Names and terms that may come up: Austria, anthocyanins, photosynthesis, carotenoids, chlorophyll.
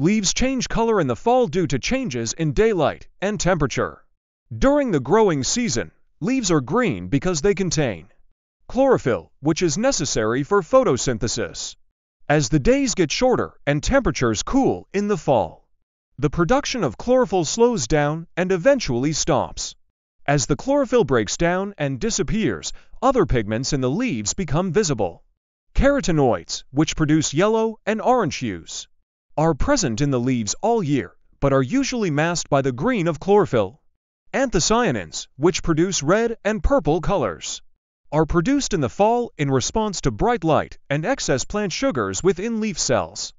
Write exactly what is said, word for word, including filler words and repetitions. Leaves change color in the fall due to changes in daylight and temperature. During the growing season, leaves are green because they contain chlorophyll, which is necessary for photosynthesis. As the days get shorter and temperatures cool in the fall, the production of chlorophyll slows down and eventually stops. As the chlorophyll breaks down and disappears, other pigments in the leaves become visible. Carotenoids, which produce yellow and orange hues, are present in the leaves all year, but are usually masked by the green of chlorophyll. Anthocyanins, which produce red and purple colors, are produced in the fall in response to bright light and excess plant sugars within leaf cells.